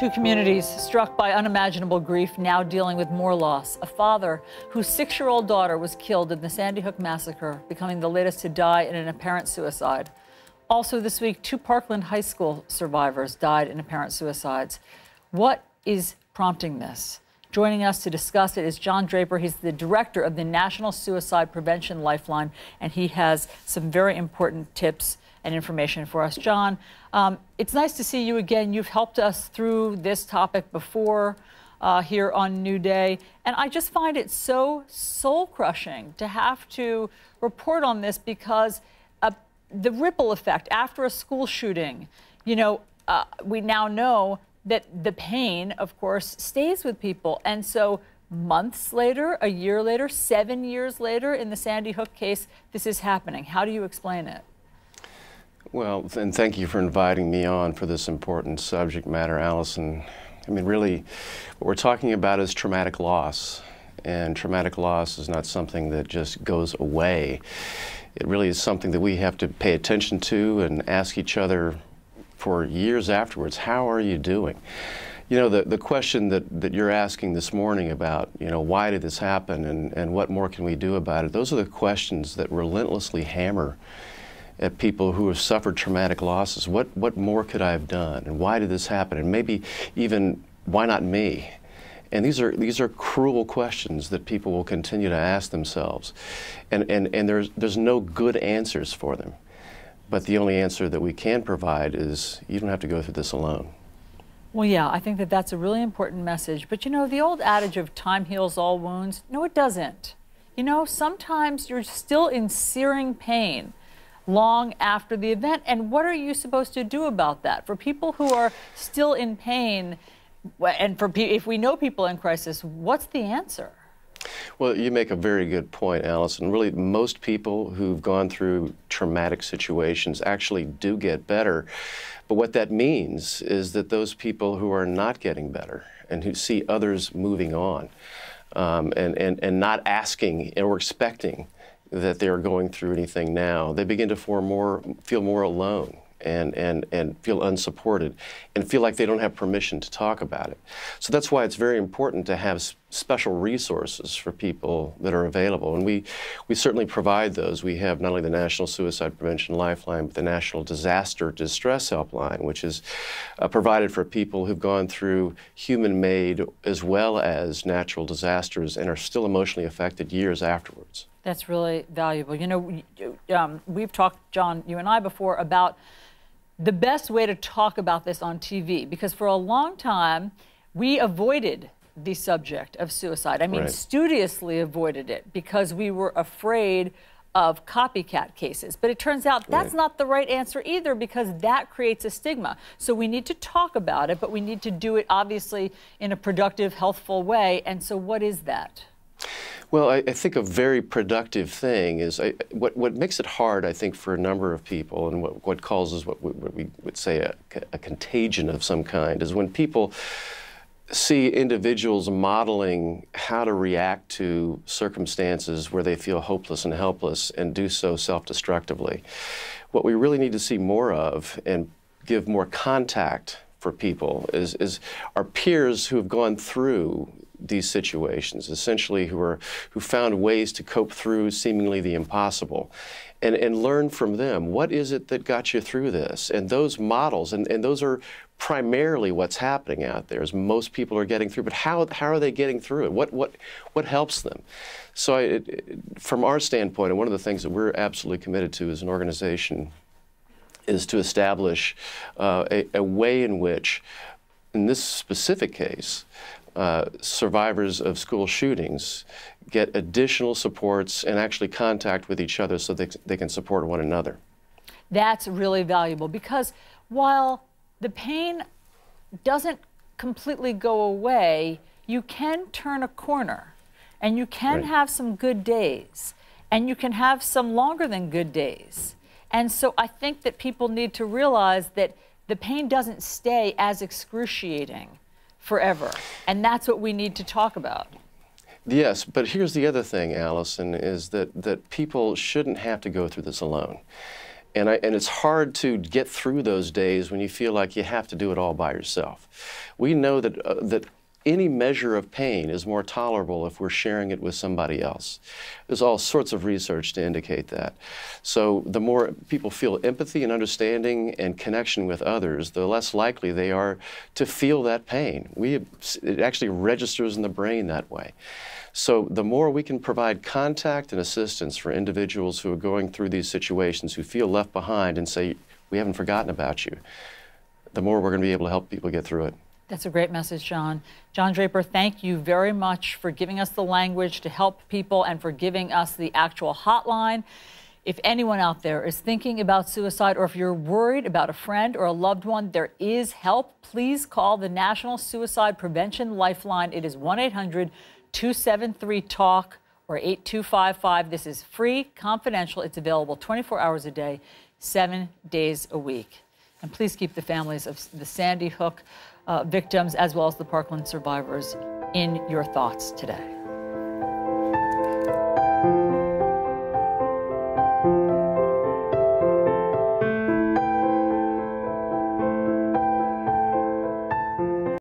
Two communities struck by unimaginable grief, now dealing with more loss. A father whose 6-year-old daughter was killed in the Sandy Hook massacre, becoming the latest to die in an apparent suicide. Also this week, 2 Parkland High School survivors died in apparent suicides. What is prompting this? Joining us to discuss it is John Draper. He's the director of the National Suicide Prevention Lifeline, and he has some very important tips and information for us. John, it's nice to see you again. You've helped us through this topic before here on New Day, and I just find it so soul-crushing to have to report on this because the ripple effect after a school shooting, you know, we now know that the pain, of course, stays with people. And so months later, a year later, 7 years later, in the Sandy Hook case, this is happening. How do you explain it? Well, and thank you for inviting me on for this important subject matter, Allison. I mean, really, what we're talking about is traumatic loss. And traumatic loss is not something that just goes away. It really is something that we have to pay attention to and ask each other for years afterwards, how are you doing? You know, the question that you're asking this morning about, you know, why did this happen and what more can we do about it? Those are the questions that relentlessly hammer at people who have suffered traumatic losses. What more could I have done? And why did this happen? And maybe even, why not me? And these are cruel questions that people will continue to ask themselves. And there's no good answers for them. But the only answer that we can provide is you don't have to go through this alone. Well, yeah, I think that that's a really important message. But, you know, the old adage of time heals all wounds, no, it doesn't. You know, sometimes you're still in searing pain long after the event. And what are you supposed to do about that? For people who are still in pain, and for if we know people in crisis, what's the answer? Well, you make a very good point, Allison. Really, most people who've gone through traumatic situations actually do get better. But what that means is that those people who are not getting better and who see others moving on and not asking or expecting that they're going through anything now, they begin to feel more alone. And feel unsupported and feel like they don't have permission to talk about it. So that's why it's very important to have special resources for people that are available. And we certainly provide those. We have not only the National Suicide Prevention Lifeline, but the National Disaster Distress Helpline, which is provided for people who've gone through human-made as well as natural disasters and are still emotionally affected years afterwards. That's really valuable. You know, we've talked, John, you and I before, about the best way to talk about this on TV, because for a long time, we avoided the subject of suicide. I mean, right. Studiously avoided it because we were afraid of copycat cases. But it turns out that's right. Not the right answer either, because that creates a stigma. So we need to talk about it, but we need to do it, obviously, in a productive, healthful way. And so what is that? Well, I think a very productive thing is what makes it hard, I think, for a number of people, and what causes what we would say a contagion of some kind, is when people see individuals modeling how to react to circumstances where they feel hopeless and helpless and do so self-destructively. What we really need to see more of and give more contact for people is our peers who have gone through these situations, essentially who found ways to cope through seemingly the impossible, and learn from them. What is it that got you through this? And those models, and those are primarily what's happening out there, is most people are getting through, but how are they getting through it? What helps them? So from our standpoint, and one of the things that we're absolutely committed to as an organization is to establish a way in which, in this specific case, survivors of school shootings get additional supports and actually contact with each other so they can support one another. That's really valuable, because while the pain doesn't completely go away, you can turn a corner, and you can right. Have some good days, and you can have some longer than good days. And so I think that people need to realize that the pain doesn't stay as excruciating forever. And that's what we need to talk about. Yes, but here's the other thing, Allison, is that people shouldn't have to go through this alone. And it's hard to get through those days when you feel like you have to do it all by yourself. We know that, that any measure of pain is more tolerable if we're sharing it with somebody else. There's all sorts of research to indicate that. So the more people feel empathy and understanding and connection with others, the less likely they are to feel that pain. It actually registers in the brain that way. So the more we can provide contact and assistance for individuals who are going through these situations, who feel left behind and say, we haven't forgotten about you, the more we're going to be able to help people get through it. That's a great message, John. John Draper, thank you very much for giving us the language to help people and for giving us the actual hotline. If anyone out there is thinking about suicide, or if you're worried about a friend or a loved one, there is help. Please call the National Suicide Prevention Lifeline. It is 1-800-273-TALK or 8255. This is free, confidential. It's available 24 hours a day, 7 days a week. And please keep the families of the Sandy Hook victims as well as the Parkland survivors in your thoughts today.